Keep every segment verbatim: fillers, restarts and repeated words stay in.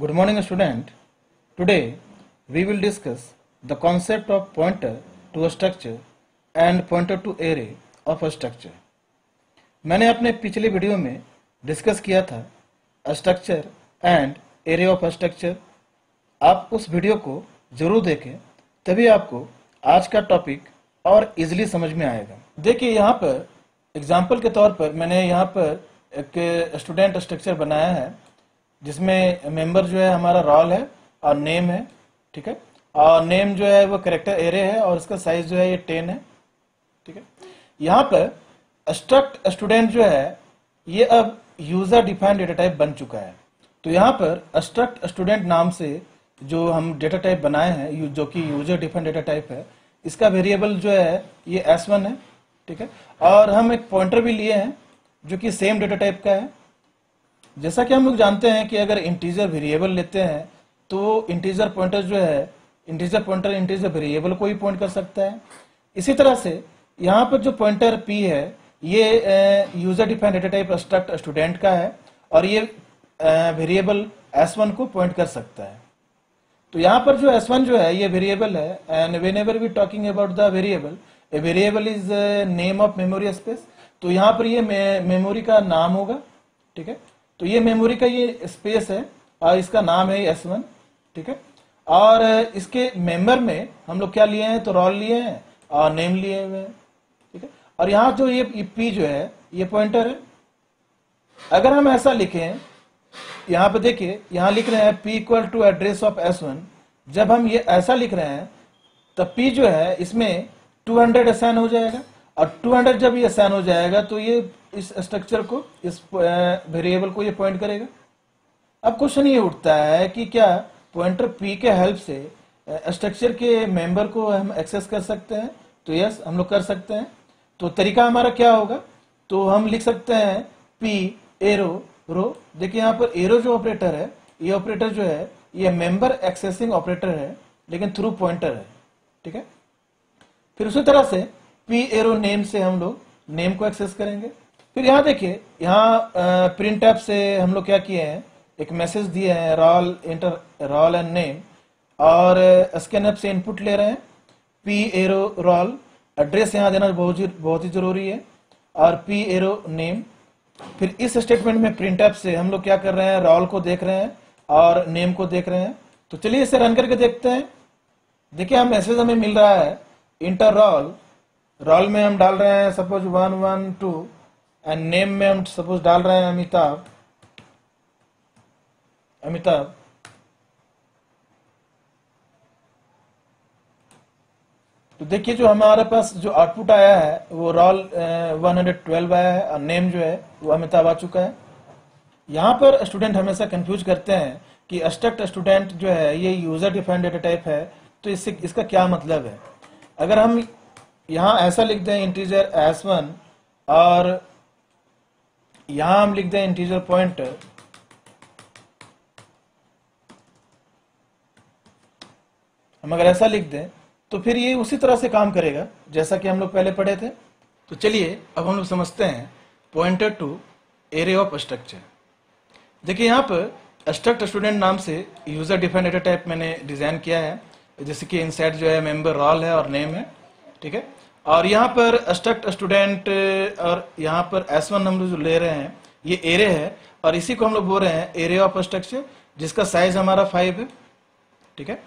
Good morning student. Today we will discuss the concept of pointer to a structure and pointer to array of a structure. मैंने अपने पिछले video में discuss किया था a structure and array of a structure. आप उस video को जरूर देखें तभी आपको आज का टॉपिक और इजिली समझ में आएगा। देखिए यहाँ पर एग्जाम्पल के तौर पर मैंने यहाँ पर एक स्टूडेंट स्ट्रक्चर बनाया है जिसमें मेंबर जो है हमारा रोल है और नेम है, ठीक है, और नेम जो है वो कैरेक्टर एरे है और इसका साइज जो है ये टेन है, ठीक है। यहाँ पर स्ट्रक्ट स्टूडेंट जो है ये अब यूजर डिफाइंड डेटा टाइप बन चुका है, तो यहाँ पर स्ट्रक्ट स्टूडेंट नाम से जो हम डेटा टाइप बनाए हैं जो कि यूजर डिफाइंड डेटा टाइप है, इसका वेरिएबल जो है ये एस वन है, ठीक है, और हम एक पॉइंटर भी लिए हैं जो कि सेम डेटा टाइप का है। जैसा कि हम लोग जानते हैं कि अगर इंटीजर वेरिएबल लेते हैं तो इंटीजर पॉइंटर जो है इंटीजर पॉइंटर इंटीजर वेरिएबल को ही पॉइंट कर सकता है। इसी तरह से यहाँ पर जो पॉइंटर पी है ये user defined data type struct student का है और ये वेरिएबल एस वन को पॉइंट कर सकता है। तो यहाँ पर जो एस वन जो है ये वेरिएबल है and whenever we talking about the variable a variable is name of memory space, तो यहाँ पर ये मेमोरी का नाम होगा, ठीक है, तो ये मेमोरी का ये स्पेस है और इसका नाम है एस वन, ठीक है, और इसके मेंबर में हम लोग क्या लिए हैं तो रोल लिए हैं और नेम लिए हुए हैं, ठीक है, और यहाँ जो ये पी जो है ये पॉइंटर है। अगर हम ऐसा लिखें यहाँ पे देखिए यहाँ लिख रहे हैं p equal to address of s one, जब हम ये ऐसा लिख रहे हैं तब पी जो है इसमें टू हंड्रेड असाइन हो जाएगा और टू हंड्रेड जब ये असाइन हो जाएगा तो ये इस स्ट्रक्चर को इस वेरिएबल को ये पॉइंट करेगा। अब क्वेश्चन ये उठता है कि क्या पॉइंटर पी के हेल्प से स्ट्रक्चर के मेंबर को हम एक्सेस कर सकते हैं, तो यस हम लोग कर सकते हैं। तो तरीका हमारा क्या होगा, तो हम लिख सकते हैं पी एरो रो, देखिए यहाँ पर एरो जो ऑपरेटर है ये ऑपरेटर जो है ये मेंबर एक्सेसिंग ऑपरेटर है लेकिन थ्रू पॉइंटर है, ठीक है। फिर उसी तरह से पी एरो नेम से हम लोग नेम को एक्सेस करेंगे। फिर यहाँ देखिए यहाँ प्रिंट एप से हम लोग क्या किए हैं एक मैसेज दिए हैं roll enter roll and name और स्कैन एप से इनपुट ले रहे हैं पी एरो रोल, एड्रेस यहाँ देना बहुत बहुत ही जरूरी है, और पी एरो नेम। फिर इस स्टेटमेंट में प्रिंट एप से हम लोग क्या कर रहे हैं रोल को देख रहे हैं और नेम को देख रहे हैं। तो चलिए इसे रन करके देखते हैं। देखिए हम मैसेज हमें मिल रहा है इंटर रोल, रोल में हम डाल रहे हैं suppose one one two and name में हम सपोज डाल रहे हैं अमिताभ अमिताभ तो देखिए जो हमारे पास जो आउटपुट आया है वो रोल वन हंड्रेड ट्वेल्व आया है और नेम जो है वो अमिताभ आ चुका है। यहाँ पर स्टूडेंट हमेशा कंफ्यूज करते हैं कि स्ट्रक्ट स्टूडेंट जो है ये यूजर डिफाइंड डेटा टाइप है, तो इससे इसका क्या मतलब है। अगर हम यहाँ ऐसा लिख दें इंटीजर एस वन और यहाँ हम लिख दें इंटीजर पॉइंटर, हम अगर ऐसा लिख दें तो फिर ये उसी तरह से काम करेगा जैसा कि हम लोग पहले पढ़े थे। तो चलिए अब हम लोग समझते हैं pointer to array of structure. देखिए यहाँ पर स्ट्रक्ट स्टूडेंट नाम से यूजर डिफाइंड डेटा टाइप मैंने डिजाइन किया है, जैसे कि इनसाइड जो है मेंबर रोल है और नेम है, ठीक है, और यहाँ पर स्ट्रक्ट स्टूडेंट और यहाँ पर एस वन हम लोग जो ले रहे हैं ये एरे है और इसी को हम लोग बोल रहे हैं एरे ऑफ स्ट्रक्चर जिसका साइज हमारा फाइव है, ठीक है,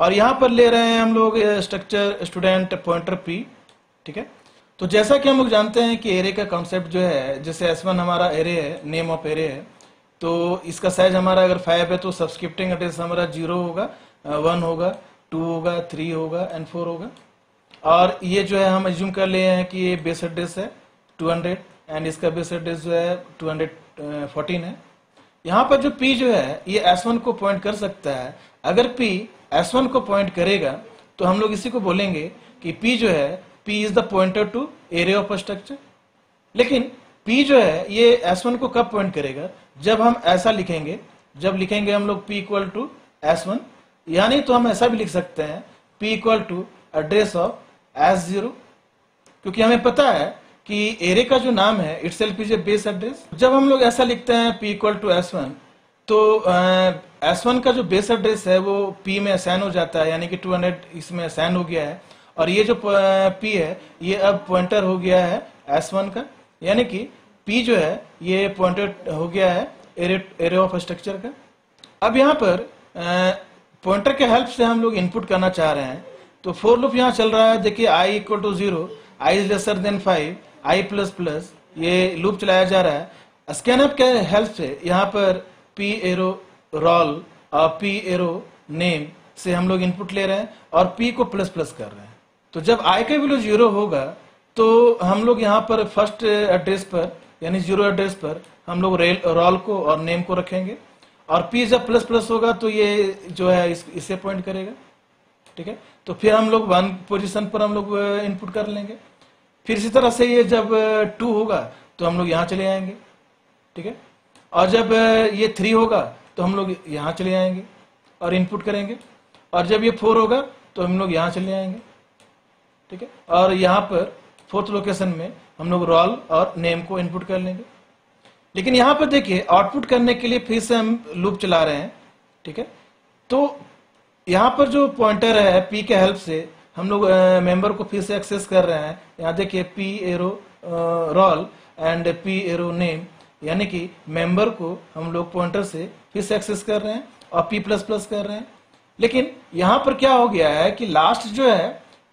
और यहाँ पर ले रहे हैं हम लोग स्ट्रक्चर स्टूडेंट पॉइंटर पी, ठीक है। तो जैसा कि हम लोग जानते हैं कि एरे का कॉन्सेप्ट जो है जैसे एस वन हमारा एरे है नेम ऑफ एरे है, तो इसका साइज हमारा अगर फाइव है तो सब्सक्रिप्टिंग एड्रेस हमारा जीरो होगा, वन होगा, टू होगा, थ्री होगा एंड फोर होगा, और ये जो है हम एज्यूम कर लिए हैं कि ये बेस एड्रेस है टू हंड्रेड एंड इसका बेस एड्रेस जो है टू हंड्रेड फोर्टीन है। यहाँ पर जो P जो है ये एस वन को पॉइंट कर सकता है, अगर P एस वन को पॉइंट करेगा तो हम लोग इसी को बोलेंगे कि P जो है P is the pointer to array of structure. लेकिन P जो है ये एस वन को कब पॉइंट करेगा, जब हम ऐसा लिखेंगे, जब लिखेंगे हम लोग P equal to s one, यानी तो हम ऐसा भी लिख सकते हैं P equal to address of s zero, क्योंकि हमें पता है कि एरे का जो नाम है itself is a base address. जब हम लोग ऐसा लिखते हैं p equal to s one तो एस वन का जो बेस एड्रेस है वो P में असाइन हो जाता है, यानी कि टू हंड्रेड इसमें असाइन हो गया है, और ये जो P है ये अब पॉइंटर हो गया है एस वन का, यानी कि P जो है ये पॉइंटर हो गया है एरे ऑफ स्ट्रक्चर का। अब यहाँ पर पॉइंटर के हेल्प से हम लोग इनपुट करना चाह रहे हैं, तो फोर लूप यहाँ चल रहा है। देखिए i equal to zero, i is lesser than five, i plus plus, ये लूप चलाया जा रहा है। स्कैन अप के हेल्प से यहाँ पर पी एरो रोल और पी एरो नेम से हम लोग इनपुट ले रहे हैं और पी को प्लस प्लस कर रहे हैं। तो जब आई का वैल्यू जीरो होगा तो हम लोग यहाँ पर फर्स्ट एड्रेस पर यानी जीरो एड्रेस पर हम लोग रोल को और नेम को रखेंगे, और पी जब प्लस प्लस होगा तो ये जो है इस, इसे पॉइंट करेगा, ठीक है। तो फिर हम लोग वन पोजीशन पर हम लोग इनपुट कर लेंगे। फिर इसी तरह से ये जब टू होगा तो हम लोग यहाँ चले आएंगे, ठीक है, और जब ये थ्री होगा तो हम लोग यहाँ चले आएंगे और इनपुट करेंगे, और जब ये फोर होगा तो हम लोग यहाँ चले आएंगे, ठीक है, और यहाँ पर फोर्थ लोकेशन में हम लोग रोल और नेम को इनपुट कर लेंगे। लेकिन यहाँ पर देखिए आउटपुट करने के लिए फिर से हम लूप चला रहे हैं, ठीक है। तो यहाँ पर जो पॉइंटर है पी के हेल्प से हम लोग मेंबर को फिर से एक्सेस कर रहे हैं। यहाँ देखिए p arrow roll and p arrow name, यानी कि मेंबर को हम लोग पॉइंटर से फिर से एक्सेस कर रहे हैं और पी प्लस प्लस कर रहे हैं। लेकिन यहाँ पर क्या हो गया है कि लास्ट जो है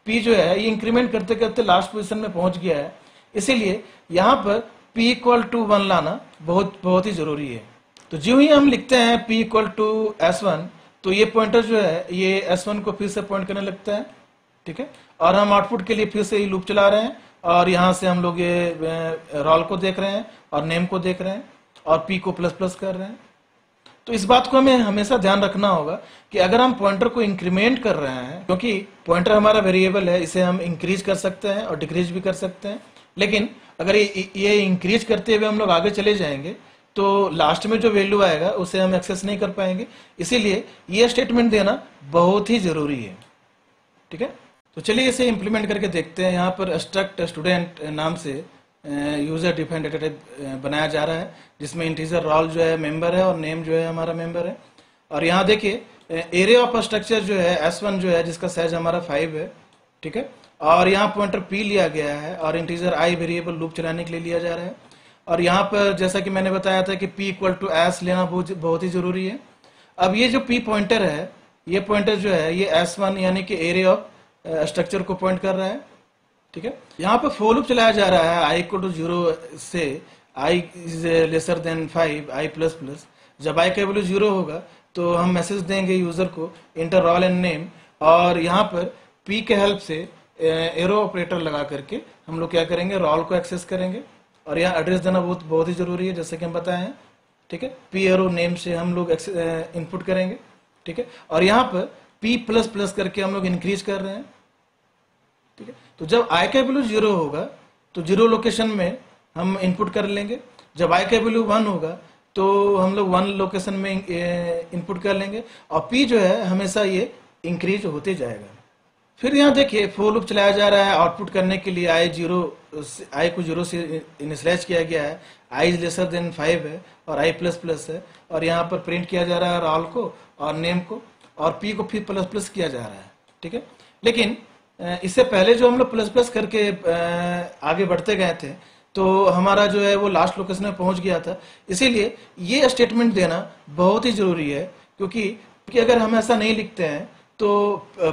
पी जो है ये इंक्रीमेंट करते करते लास्ट पोजिशन में पहुंच गया है, इसीलिए यहाँ पर पी इक्वल टू वन लाना बहुत बहुत ही जरूरी है। तो जो ही हम लिखते हैं p equal to s one तो ये पॉइंटर जो है ये एस वन को फिर से पॉइंट करने लगता है, ठीक है, और हम आउटपुट के लिए फिर से ये लूप चला रहे हैं, और यहाँ से हम लोग ये रोल को देख रहे हैं और नेम को देख रहे हैं और पी को प्लस प्लस कर रहे हैं। तो इस बात को हमें हमेशा ध्यान रखना होगा कि अगर हम पॉइंटर को इंक्रीमेंट कर रहे हैं, क्योंकि पॉइंटर हमारा वेरिएबल है, इसे हम इंक्रीज कर सकते हैं और डिक्रीज भी कर सकते हैं, लेकिन अगर ये ये इंक्रीज करते हुए हम लोग आगे चले जाएंगे तो लास्ट में जो वैल्यू आएगा उसे हम एक्सेस नहीं कर पाएंगे, इसीलिए ये स्टेटमेंट देना बहुत ही जरूरी है, ठीक है। तो चलिए इसे इम्प्लीमेंट करके देखते हैं। यहाँ पर स्ट्रक्ट स्टूडेंट नाम से यूजर डिफाइंड डेटा टाइप बनाया जा रहा है, जिसमें इंटीजर रोल जो है मेंबर है और नेम जो है हमारा मेंबर है। और यहाँ देखिए एरे ऑफ स्ट्रक्चर जो है एस वन जो है जिसका साइज हमारा फाइव है, ठीक है, और यहाँ पॉइंटर पी लिया गया है और इंटीजर आई वेरिएबल लूप चलाने के लिए लिया जा रहा है। और यहाँ पर जैसा कि मैंने बताया था कि p इक्वल टू एस लेना बहुत बहुत ही जरूरी है। अब ये जो p पॉइंटर है ये पॉइंटर जो है ये एस वन यानी कि एरे ऑफ स्ट्रक्चर को पॉइंट कर रहा है, ठीक है। यहाँ पर फोर लूप चलाया जा रहा है i इक्वल टू जीरो से i is lesser than five, i plus plus. जब i का वैल्यू जीरो होगा तो हम मैसेज देंगे यूजर को इंटर रोल एंड नेम, और यहाँ पर p के हेल्प से एरो ऑपरेटर लगा करके हम लोग क्या करेंगे रोल को एक्सेस करेंगे, और यहाँ एड्रेस देना बहुत बहुत ही जरूरी है जैसे कि हम बताए हैं, ठीक है। पी एरो नेम से हम लोग इनपुट करेंगे, ठीक है, और यहाँ पर पी प्लस प्लस करके हम लोग इंक्रीज कर रहे हैं, ठीक है। तो जब आई का वैल्यू जीरो होगा तो जीरो लोकेशन में हम इनपुट कर लेंगे, जब आई का वैल्यू वन होगा तो हम लोग वन लोकेशन में इनपुट कर लेंगे, और पी जो है हमेशा ये इंक्रीज होते जाएगा। फिर यहाँ देखिए फोर लूप चलाया जा रहा है आउटपुट करने के लिए आई जीरो आई को जीरो से इनिशियलाइज किया गया है, i is lesser than five है और आई प्लस प्लस है, और यहाँ पर प्रिंट किया जा रहा है रोल को और नेम को, और पी को फिर प्लस प्लस किया जा रहा है, ठीक है। लेकिन इससे पहले जो हम लोग प्लस प्लस करके आगे बढ़ते गए थे तो हमारा जो है वो लास्ट लोकेशन में पहुँच गया था, इसीलिए ये स्टेटमेंट देना बहुत ही जरूरी है, क्योंकि अगर हम ऐसा नहीं लिखते हैं तो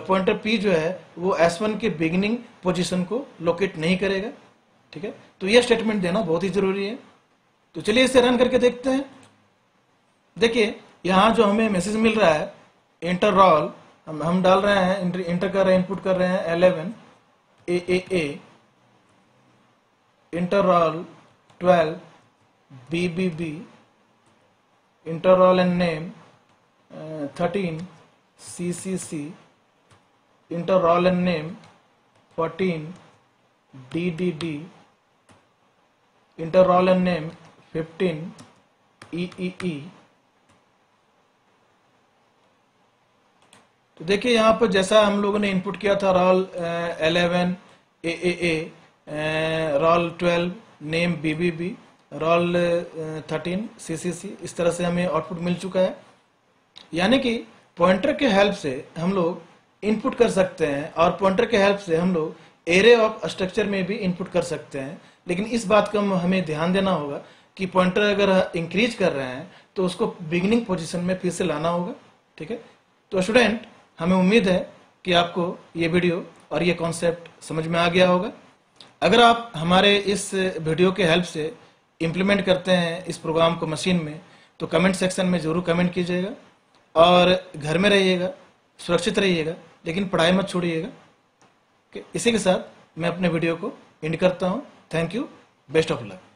पॉइंटर पी जो है वो एस वन के बिगिनिंग पोजीशन को लोकेट नहीं करेगा, ठीक है। तो ये स्टेटमेंट देना बहुत ही जरूरी है। तो चलिए इसे रन करके देखते हैं। देखिए यहाँ जो हमें मैसेज मिल रहा है इंटर रोल हम हम डाल रहे हैं, इंटर इंटर कर रहे हैं, इनपुट कर रहे हैं eleven A A A, enter roll twelve B B B, enter roll and name thirteen C C C, enter roll and name fourteen D D D, enter roll and name fifteen E E E. तो देखिए यहाँ पर जैसा हम लोगों ने input किया था roll eleven A A A, roll twelve name B B B, roll thirteen C C C, इस तरह से हमें आउटपुट मिल चुका है, यानी कि पॉइंटर के हेल्प से हम लोग इनपुट कर सकते हैं और पॉइंटर के हेल्प से हम लोग एरे ऑफ स्ट्रक्चर में भी इनपुट कर सकते हैं। लेकिन इस बात का हमें ध्यान देना होगा कि पॉइंटर अगर इंक्रीज कर रहे हैं तो उसको बिगिनिंग पोजीशन में फिर से लाना होगा। ठीक है, तो स्टूडेंट हमें उम्मीद है कि आपको ये वीडियो और ये कॉन्सेप्ट समझ में आ गया होगा। अगर आप हमारे इस वीडियो के हेल्प से इम्प्लीमेंट करते हैं इस प्रोग्राम को मशीन में तो कमेंट सेक्शन में ज़रूर कमेंट कीजिएगा और घर में रहिएगा, सुरक्षित रहिएगा, लेकिन पढ़ाई मत छोड़िएगा। इसी के साथ मैं अपने वीडियो को एंड करता हूँ। Thank you, best of luck.